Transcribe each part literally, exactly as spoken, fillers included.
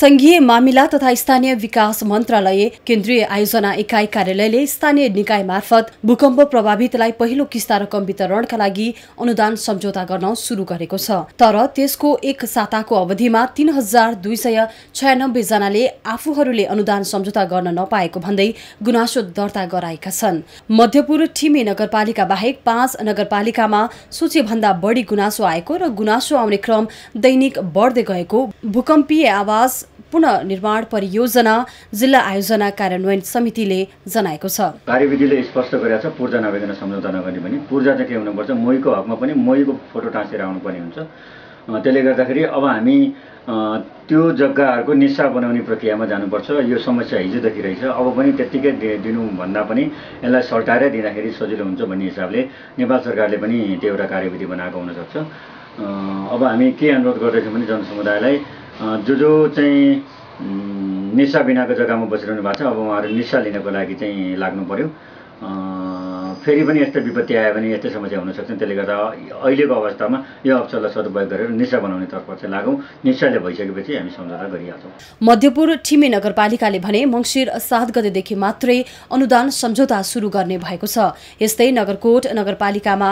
संघीय मामिला तथा स्थानीय विकास मन्त्रालय केन्द्रीय आयोजना इकाई कार्यालयले स्थानीय निकाय मार्फत भूकम्प प्रभावितलाई पहिलो किस्ता रकम वितरणका लागि अनुदान सम्झौता गर्न सुरु गरेको छ। तर त्यसको एक साताको अवधिमा तीन हजार दुई सय छयानब्बे जनाले आफूहरूले अनुदान सम्झौता गर्न नपाएको भन्दै गुनासो दर्ता गराएका छन्। मध्यपुर ठिमे नगरपालिका बाहेक पाँच नगरपालिकामा सूचीभन्दा बढी गुनासो आएको र गुनासो आउने क्रम दैनिक बढ्दै गएको भूकम्पीय आवास पुनर्निर्माण परियोजना जिल्ला आयोजना कार्यान्वयन समितिले जनाएको छ। कार्यविधिले स्पष्ट गरेको छ पूर्जा नवेदन सम्झौता नगर्ने पनि पूर्जा चाहिँ के हुनुपर्छ मोहीको हकमा पनि मोहीको फोटो टाँसेर आउनुपर्ने हुन्छ। त्यसले गर्दाखेरि अब हामी त्यो जग्गाहरुको निस्सा बनाउने प्रक्रियामा जानुपर्छ। यो समस्या हिजोदेखि रहेछ, अब पनि त्यतिकै दिनु भन्दा पनि यसलाई सल्टाएर दिँदाखेरि सजिलो हुन्छ भन्ने हिसाबले नेपाल सरकारले पनि त्यो एउटा कार्यविधि बनाएको हुन सक्छ। अब हामी के अनुरोध गर्दैछौँ भने जनसमुदायलाई जो जो चाहिँ निशा बिनाको जग्गामा बसिरहनु भएको छ अब उहाँहरू निशा लिनको लागि चाहिँ लाग्नु पर्यो। फेरि पनि यस्तो विपत्ति आयो भने यस्तै समस्या हुन सक्छन्। त्यसले गर्दा अहिलेको अवस्थामा यो अवसरलाई सदुपयोग गरेर निशा बनाउनेतर्फ चाहिँ लागौँ। निशाले भइसकेपछि हामी सम्झौता गरिहाल्छौँ। मध्यपुर ठिमे नगरपालिकाले भने मङ्सिर सात गतेदेखि मात्रै अनुदान सम्झौता सुरु गर्ने भएको छ। यस्तै नगरकोट नगरपालिकामा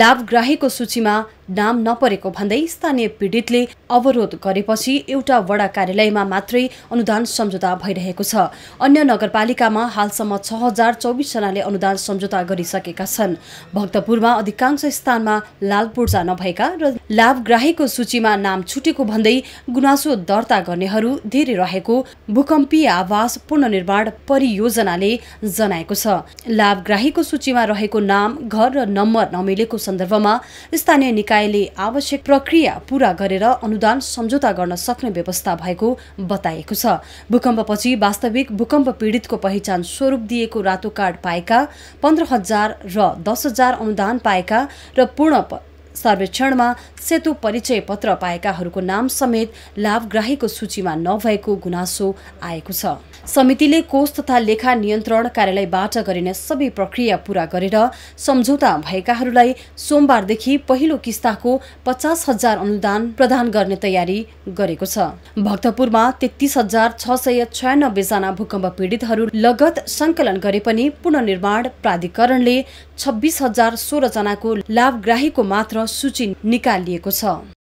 लाभग्राहीको सूचीमा नाम नपरेको भन्दै स्थानीय पीडितले अवरोध गरेपछि एउटा वडा कार्यालयमा मात्रै अनुदान सम्झौता भइरहेको छ। अन्य नगरपालिकामा हालसम्म छ हजार चौबिस जनाले अनुदान सम्झौता गरिसकेका छन्। भक्तपुरमा अधिकांश स्थानमा लाल पूर्जा नभएका र लाभग्राहीको सूचीमा नाम छुटेको भन्दै गुनासो दर्ता गर्नेहरू धेरै रहेको भूकम्पीय आवास पुनर्निर्माण परियोजनाले जनाएको छ। लाभग्राहीको सूचीमा रहेको नाम घर र नम्बर नमिलेको सन्दर्भमा स्थानीय ले आवश्यक प्रक्रिया पूरा गरेर अनुदान सम्झौता गर्न सक्ने व्यवस्था भएको बताएको छ। भूकम्पपछि वास्तविक भूकम्प पीडितको पहिचान स्वरूप दिएको रातो कार्ड पाएका पन्ध्र हजार र दस हजार अनुदान पाएका र पूर्ण सर्वेक्षणमा सेतो परिचय पत्र पाएकाहरूको नाम समेत लाभग्राहीको सूचीमा नभएको गुनासो आएको छ। समितिले कोष तथा लेखा नियन्त्रण कार्यालयबाट गरिने सबै प्रक्रिया पूरा गरेर सम्झौता भएकाहरूलाई सोमबारदेखि पहिलो किस्ताको पचास हजार अनुदान प्रदान गर्ने तयारी गरेको छ। भक्तपुरमा तेत्तीस हजार छ सय छयानब्बे जना भूकम्प पीडितहरू लगत सङ्कलन गरे पनि पुनर्निर्माण प्राधिकरणले छब्बिस हजार सोह्र जनाको लाभग्राहीको मात्र सूची निकालिएको छ।